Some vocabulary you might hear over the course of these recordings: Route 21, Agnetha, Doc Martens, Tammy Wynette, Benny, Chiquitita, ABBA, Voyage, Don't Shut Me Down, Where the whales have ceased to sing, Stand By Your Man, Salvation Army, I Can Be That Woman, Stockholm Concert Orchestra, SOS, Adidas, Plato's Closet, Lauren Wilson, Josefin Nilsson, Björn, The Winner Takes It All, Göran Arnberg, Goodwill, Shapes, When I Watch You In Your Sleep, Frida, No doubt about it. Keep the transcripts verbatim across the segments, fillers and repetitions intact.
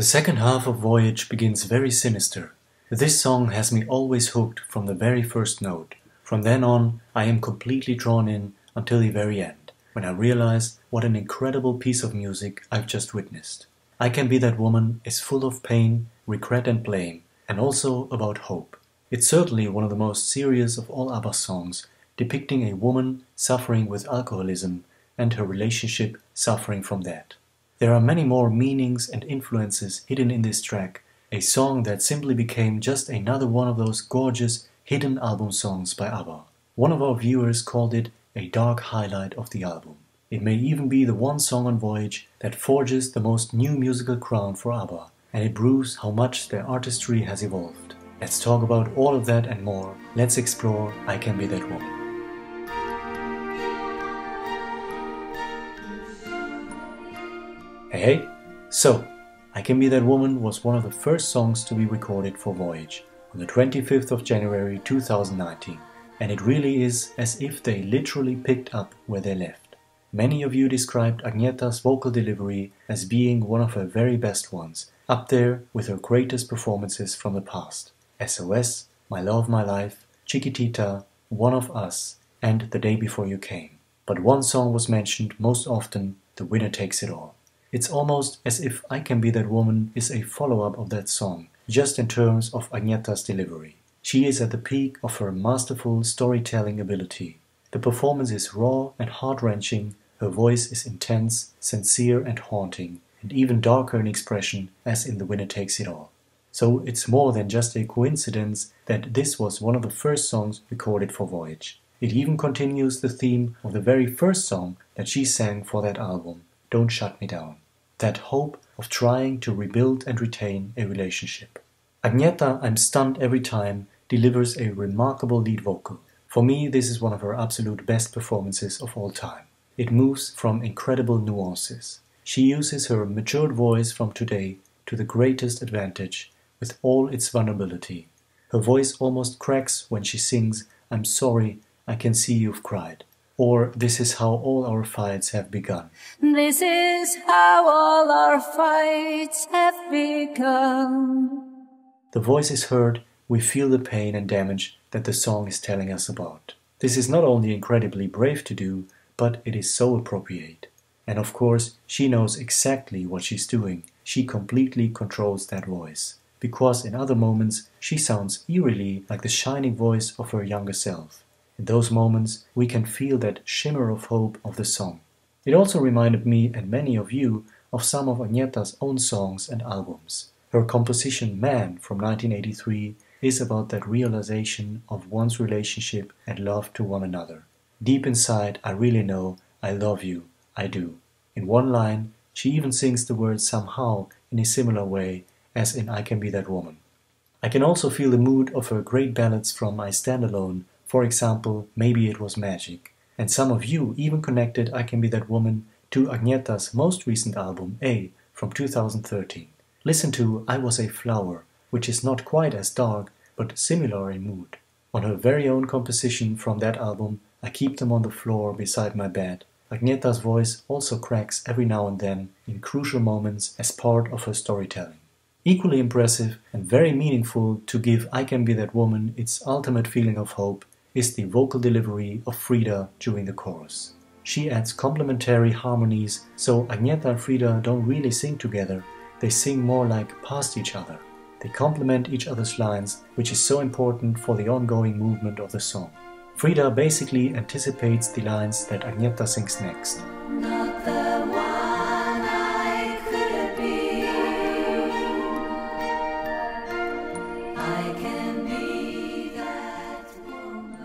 The second half of Voyage begins very sinister. This song has me always hooked from the very first note. From then on, I am completely drawn in until the very end, when I realize what an incredible piece of music I've just witnessed. I Can Be That Woman is full of pain, regret and blame, and also about hope. It's certainly one of the most serious of all ABBA songs, depicting a woman suffering with alcoholism and her relationship suffering from that. There are many more meanings and influences hidden in this track, a song that simply became just another one of those gorgeous hidden album songs by ABBA. One of our viewers called it a dark highlight of the album. It may even be the one song on Voyage that forges the most new musical crown for ABBA, and it proves how much their artistry has evolved. Let's talk about all of that and more. Let's explore I Can Be That Woman. Hey, hey! So, I Can Be That Woman was one of the first songs to be recorded for Voyage on the twenty-fifth of January two thousand nineteen, and it really is as if they literally picked up where they left. Many of you described Agnetha's vocal delivery as being one of her very best ones, up there with her greatest performances from the past. S O S, My Love, My Life, Chiquitita, One of Us, and The Day Before You Came. But one song was mentioned most often, The Winner Takes It All. It's almost as if I Can Be That Woman is a follow-up of that song, just in terms of Agnetha's delivery. She is at the peak of her masterful storytelling ability. The performance is raw and heart-wrenching, her voice is intense, sincere and haunting, and even darker in expression as in The Winner Takes It All. So it's more than just a coincidence that this was one of the first songs recorded for Voyage. It even continues the theme of the very first song that she sang for that album, Don't Shut Me Down, that hope of trying to rebuild and retain a relationship. Agnetha, I'm stunned every time, delivers a remarkable lead vocal. For me, this is one of her absolute best performances of all time. It moves from incredible nuances. She uses her matured voice from today to the greatest advantage, with all its vulnerability. Her voice almost cracks when she sings, I'm sorry, I can see you've cried. Or, this is how all our fights have begun. This is how all our fights have begun. The voice is heard, we feel the pain and damage that the song is telling us about. This is not only incredibly brave to do, but it is so appropriate. And of course, she knows exactly what she's doing. She completely controls that voice. Because in other moments, she sounds eerily like the shining voice of her younger self. In those moments, we can feel that shimmer of hope of the song. It also reminded me, and many of you, of some of Agnetha's own songs and albums. Her composition Man from nineteen eighty-three is about that realization of one's relationship and love to one another. Deep inside, I really know, I love you. I do. In one line, she even sings the words somehow in a similar way as in I Can Be That Woman. I can also feel the mood of her great ballads from I Stand Alone, for example, Maybe It Was Magic. And some of you even connected I Can Be That Woman to Agnetha's most recent album, A, from two thousand thirteen. Listen to I Was a Flower, which is not quite as dark, but similar in mood. On her very own composition from that album, I Keep Them on the Floor Beside My Bed, Agnetha's voice also cracks every now and then in crucial moments as part of her storytelling. Equally impressive and very meaningful to give I Can Be That Woman its ultimate feeling of hope is the vocal delivery of Frida during the chorus. She adds complementary harmonies, so Agnetha and Frida don't really sing together, they sing more like past each other. They complement each other's lines, which is so important for the ongoing movement of the song. Frida basically anticipates the lines that Agnetha sings next. Not the one I could have been. I can be that woman.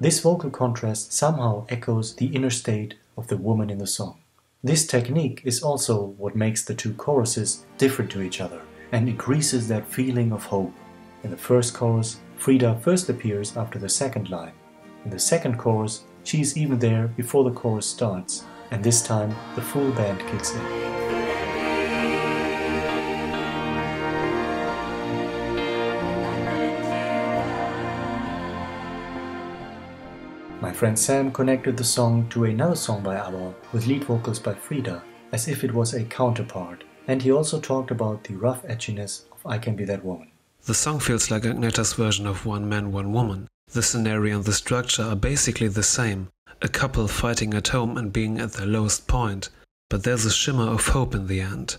This vocal contrast somehow echoes the inner state of the woman in the song. This technique is also what makes the two choruses different to each other and increases that feeling of hope. In the first chorus, Frida first appears after the second line. In the second chorus, she is even there before the chorus starts, and this time the full band kicks in. My friend Sam connected the song to another song by ABBA with lead vocals by Frida, as if it was a counterpart, and he also talked about the rough edginess of I Can Be That Woman. The song feels like Agnetha's version of One Man, One Woman. The scenario and the structure are basically the same, a couple fighting at home and being at their lowest point, but there's a shimmer of hope in the end.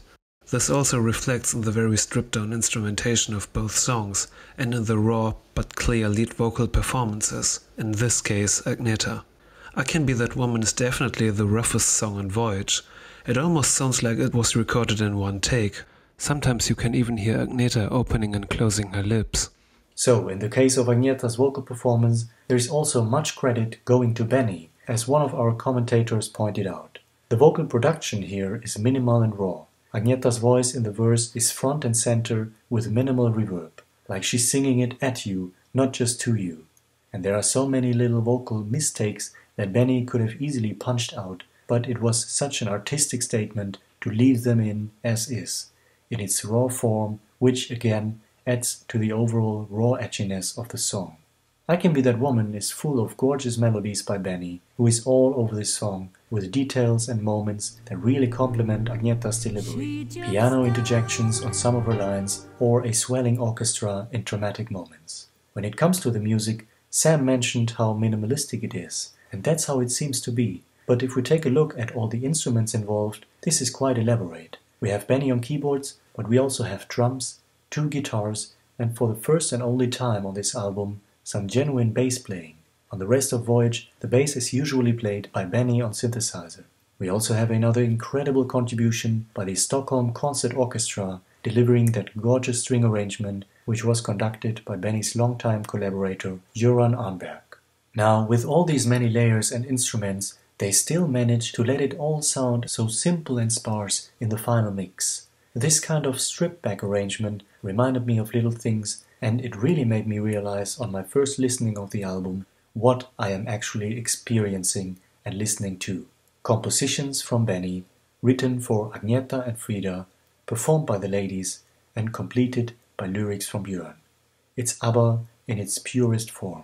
This also reflects in the very stripped-down instrumentation of both songs and in the raw but clear lead vocal performances, in this case Agnetha. I Can Be That Woman is definitely the roughest song on Voyage. It almost sounds like it was recorded in one take. Sometimes you can even hear Agnetha opening and closing her lips. So, in the case of Agnetha's vocal performance, there is also much credit going to Benny, as one of our commentators pointed out. The vocal production here is minimal and raw. Agnetha's voice in the verse is front and center with minimal reverb, like she's singing it at you, not just to you. And there are so many little vocal mistakes that Benny could have easily punched out, but it was such an artistic statement to leave them in as is, in its raw form, which again adds to the overall raw edginess of the song. I Can Be That Woman is full of gorgeous melodies by Benny, who is all over this song, with details and moments that really complement Agnetha's delivery, piano interjections on some of her lines, or a swelling orchestra in dramatic moments. When it comes to the music, Sam mentioned how minimalistic it is, and that's how it seems to be. But if we take a look at all the instruments involved, this is quite elaborate. We have Benny on keyboards, but we also have drums, two guitars, and for the first and only time on this album, some genuine bass playing. On the rest of Voyage, the bass is usually played by Benny on synthesizer. We also have another incredible contribution by the Stockholm Concert Orchestra, delivering that gorgeous string arrangement which was conducted by Benny's longtime collaborator Göran Arnberg. Now, with all these many layers and instruments, they still manage to let it all sound so simple and sparse in the final mix. This kind of stripped-back arrangement reminded me of little things, and it really made me realize on my first listening of the album what I am actually experiencing and listening to. Compositions from Benny, written for Agnetha and Frida, performed by the ladies, and completed by lyrics from Björn. It's ABBA in its purest form.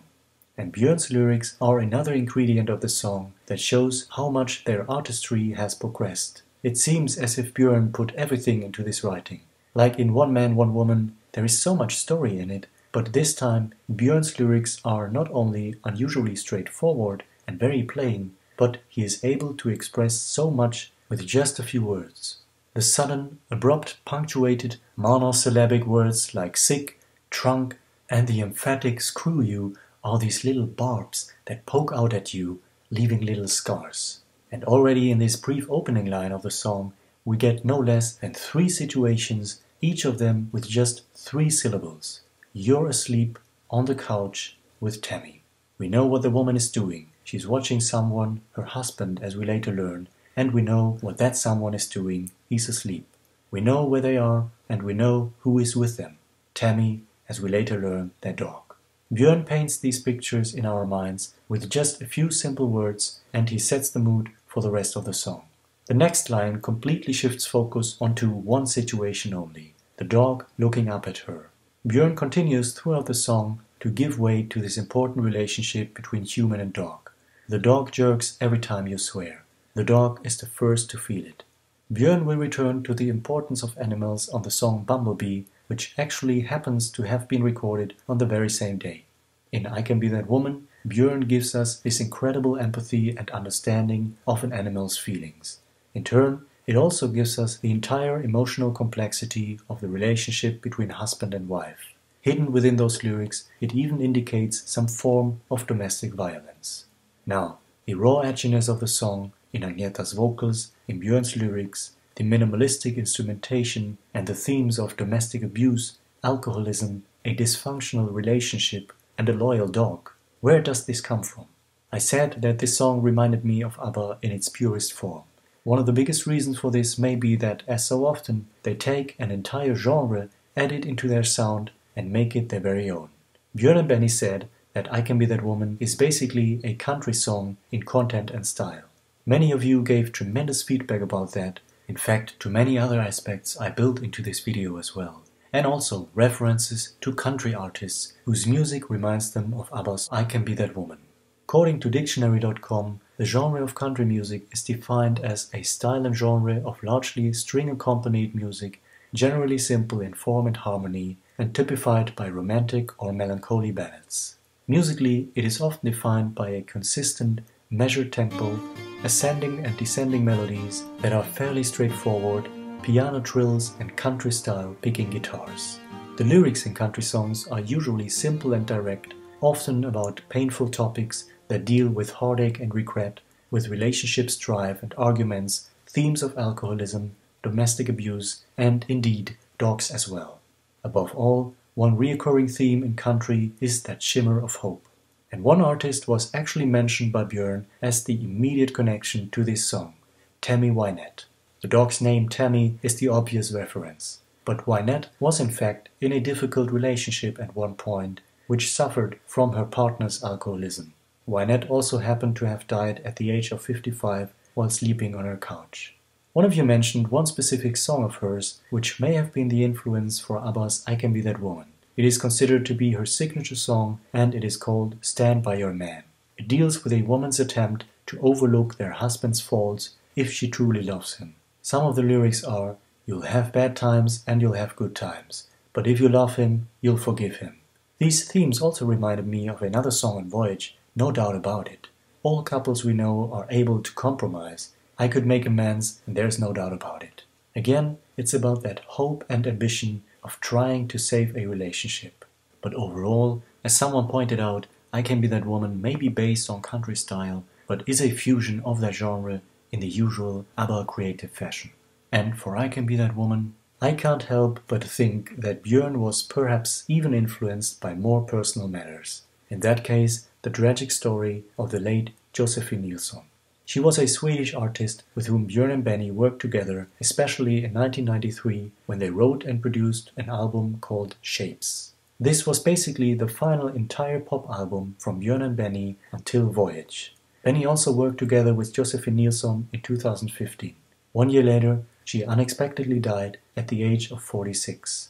And Björn's lyrics are another ingredient of the song that shows how much their artistry has progressed. It seems as if Björn put everything into this writing. Like in One Man, One Woman, there is so much story in it, but this time Björn's lyrics are not only unusually straightforward and very plain, but he is able to express so much with just a few words. The sudden, abrupt, punctuated, monosyllabic words like sick, drunk, and the emphatic screw you are these little barbs that poke out at you, leaving little scars. And already in this brief opening line of the song, we get no less than three situations, each of them with just three syllables. You're asleep on the couch with Tammy. We know what the woman is doing. She's watching someone, her husband, as we later learn, and we know what that someone is doing. He's asleep. We know where they are, and we know who is with them. Tammy, as we later learn, their dog. Björn paints these pictures in our minds with just a few simple words, and he sets the mood for the rest of the song. The next line completely shifts focus onto one situation only, the dog looking up at her. Björn continues throughout the song to give way to this important relationship between human and dog. The dog jerks every time you swear. The dog is the first to feel it. Björn will return to the importance of animals on the song Bumblebee, which actually happens to have been recorded on the very same day. In I Can Be That Woman, Björn gives us this incredible empathy and understanding of an animal's feelings. In turn, it also gives us the entire emotional complexity of the relationship between husband and wife. Hidden within those lyrics, it even indicates some form of domestic violence. Now, the raw edginess of the song, in Agnetha's vocals, in Björn's lyrics, the minimalistic instrumentation and the themes of domestic abuse, alcoholism, a dysfunctional relationship, and a loyal dog. Where does this come from? I said that this song reminded me of ABBA in its purest form. One of the biggest reasons for this may be that, as so often, they take an entire genre, add it into their sound, and make it their very own. Björn and Benny said that I Can Be That Woman is basically a country song in content and style. Many of you gave tremendous feedback about that. In fact, to many other aspects I built into this video as well, and also references to country artists whose music reminds them of ABBA's I Can Be That Woman. According to dictionary dot com, The genre of country music is defined as a style and genre of largely string-accompanied music, generally simple in form and harmony, and typified by romantic or melancholy ballads. Musically, it is often defined by a consistent, measured tempo, ascending and descending melodies that are fairly straightforward, piano trills and country-style picking guitars. The lyrics in country songs are usually simple and direct, often about painful topics that deal with heartache and regret, with relationship strife and arguments, themes of alcoholism, domestic abuse, and, indeed, dogs as well. Above all, one recurring theme in country is that shimmer of hope. And one artist was actually mentioned by Björn as the immediate connection to this song, Tammy Wynette. The dog's name Tammy is the obvious reference. But Wynette was in fact in a difficult relationship at one point, which suffered from her partner's alcoholism. Wynette also happened to have died at the age of fifty-five while sleeping on her couch. One of you mentioned one specific song of hers, which may have been the influence for ABBA's I Can Be That Woman. It is considered to be her signature song, and it is called Stand By Your Man. It deals with a woman's attempt to overlook their husband's faults if she truly loves him. Some of the lyrics are, "You'll have bad times and you'll have good times, but if you love him, you'll forgive him." These themes also reminded me of another song on Voyage, No Doubt About It. All couples we know are able to compromise. I could make amends, and there's no doubt about it. Again, it's about that hope and ambition of trying to save a relationship. But overall, as someone pointed out, I Can Be That Woman may be based on country style, but is a fusion of that genre in the usual ABBA creative fashion. And for I Can Be That Woman, I can't help but think that Björn was perhaps even influenced by more personal matters. In that case, the tragic story of the late Josefin Nilsson. She was a Swedish artist with whom Björn and Benny worked together, especially in nineteen ninety-three, when they wrote and produced an album called Shapes. This was basically the final entire pop album from Björn and Benny until Voyage. Benny also worked together with Josefin Nilsson in two thousand fifteen. One year later, she unexpectedly died at the age of forty-six.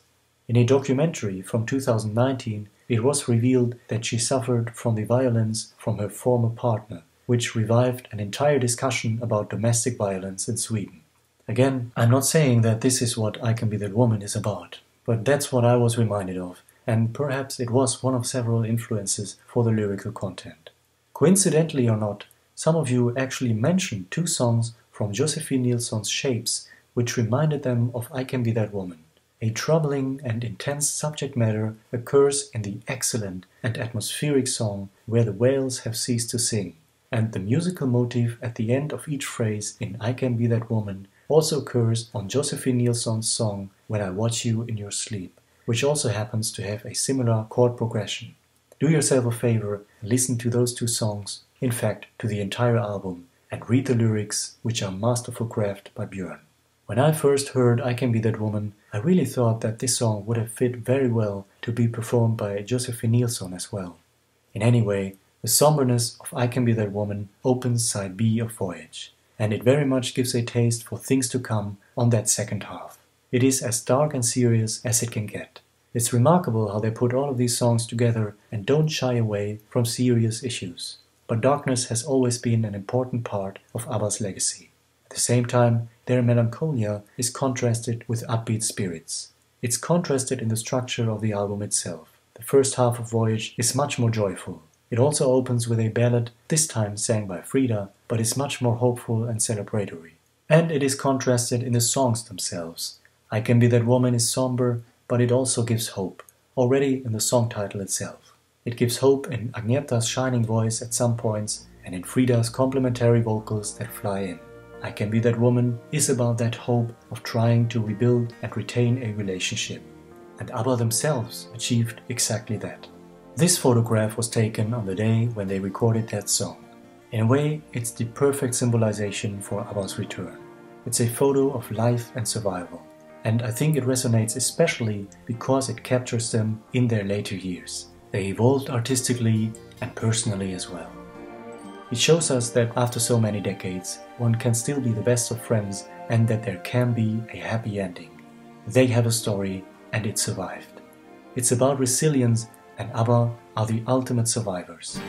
In a documentary from two thousand nineteen, it was revealed that she suffered from the violence from her former partner, which revived an entire discussion about domestic violence in Sweden. Again, I'm not saying that this is what I Can Be That Woman is about, but that's what I was reminded of, and perhaps it was one of several influences for the lyrical content. Coincidentally or not, some of you actually mentioned two songs from Josefin Nilsson's Shapes, which reminded them of I Can Be That Woman. A troubling and intense subject matter occurs in the excellent and atmospheric song Where the Whales Have Ceased to Sing, and the musical motif at the end of each phrase in I Can Be That Woman also occurs on Josefin Nilsson's song When I Watch You In Your Sleep, which also happens to have a similar chord progression. Do yourself a favor and listen to those two songs, in fact to the entire album, and read the lyrics, which are masterful craft by Björn. When I first heard I Can Be That Woman, I really thought that this song would have fit very well to be performed by Josefin Nilsson as well. In any way, the somberness of I Can Be That Woman opens side B of Voyage, and it very much gives a taste for things to come on that second half. It is as dark and serious as it can get. It's remarkable how they put all of these songs together and don't shy away from serious issues. But darkness has always been an important part of ABBA's legacy. At the same time, their melancholia is contrasted with upbeat spirits. It's contrasted in the structure of the album itself. The first half of Voyage is much more joyful. It also opens with a ballad, this time sang by Frida, but is much more hopeful and celebratory. And it is contrasted in the songs themselves. I Can Be That Woman is somber, but it also gives hope, already in the song title itself. It gives hope in Agnetha's shining voice at some points, and in Frida's complementary vocals that fly in. I Can Be That Woman is about that hope of trying to rebuild and retain a relationship. And ABBA themselves achieved exactly that. This photograph was taken on the day when they recorded that song. In a way, it's the perfect symbolization for ABBA's return. It's a photo of life and survival, and I think it resonates especially because it captures them in their later years. They evolved artistically and personally as well. It shows us that after so many decades, one can still be the best of friends and that there can be a happy ending. They had a story and it survived. It's about resilience, and ABBA are the ultimate survivors.